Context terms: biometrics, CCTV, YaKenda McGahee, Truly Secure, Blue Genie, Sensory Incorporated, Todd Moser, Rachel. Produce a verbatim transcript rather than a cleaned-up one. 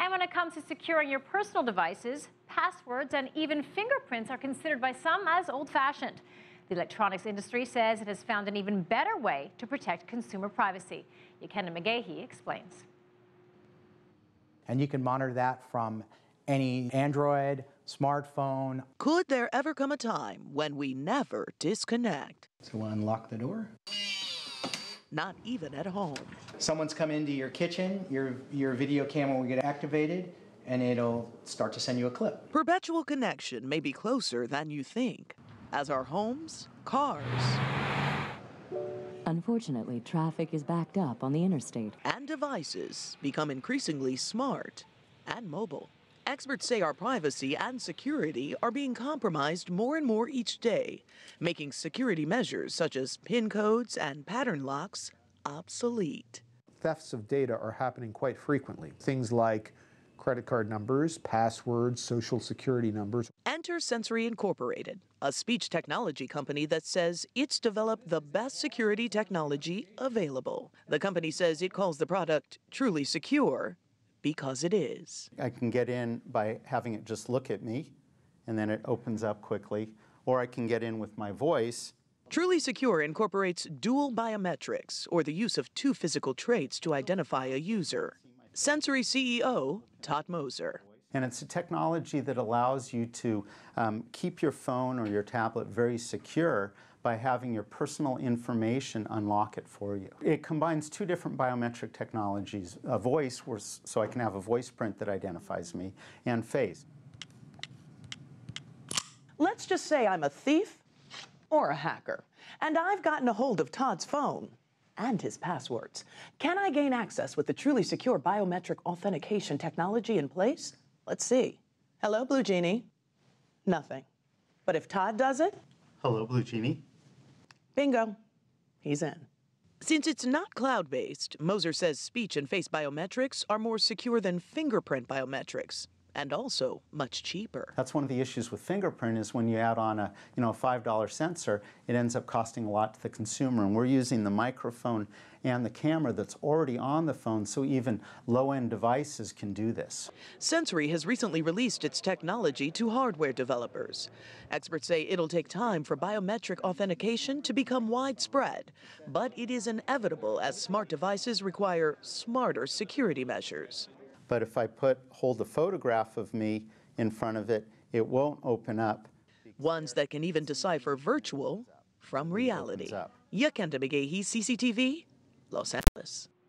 And when it comes to securing your personal devices, passwords and even fingerprints are considered by some as old-fashioned. The electronics industry says it has found an even better way to protect consumer privacy. YaKenda McGahee explains. And you can monitor that from any Android smartphone. Could there ever come a time when we never disconnect? So we'll unlock the door. Not even at home. Someone's come into your kitchen, your, your video camera will get activated, and it'll start to send you a clip. Perpetual connection may be closer than you think, as our homes, cars. Unfortunately, traffic is backed up on the interstate. And devices become increasingly smart and mobile. Experts say our privacy and security are being compromised more and more each day, making security measures such as PIN codes and pattern locks obsolete. Thefts of data are happening quite frequently. Things like credit card numbers, passwords, social security numbers. Enter Sensory Incorporated, a speech technology company that says it's developed the best security technology available. The company says it calls the product Truly Secure because it is. I can get in by having it just look at me, and then it opens up quickly, or I can get in with my voice. Truly Secure incorporates dual biometrics, or the use of two physical traits to identify a user. Sensory C E O Todd Moser. And it's a technology that allows you to um, keep your phone or your tablet very secure by having your personal information unlock it for you. It combines two different biometric technologies, a voice, so I can have a voice print that identifies me, and face. Let's just say I'm a thief or a hacker, and I've gotten a hold of Todd's phone and his passwords. Can I gain access with the Truly Secure biometric authentication technology in place? Let's see. Hello, Blue Genie. Nothing. But if Todd does it? Hello, Blue Genie. Bingo. He's in. Since it's not cloud-based, Moser says speech and face biometrics are more secure than fingerprint biometrics, and also much cheaper. That's one of the issues with fingerprint is when you add on a you know, five dollar sensor, it ends up costing a lot to the consumer. And we're using the microphone and the camera that's already on the phone, so even low-end devices can do this. Sensory has recently released its technology to hardware developers. Experts say it'll take time for biometric authentication to become widespread, but it is inevitable as smart devices require smarter security measures. But if I put, hold a photograph of me in front of it, it won't open up. Ones that can even decipher virtual from reality. YaKenda McGahee, C C T V, Los Angeles.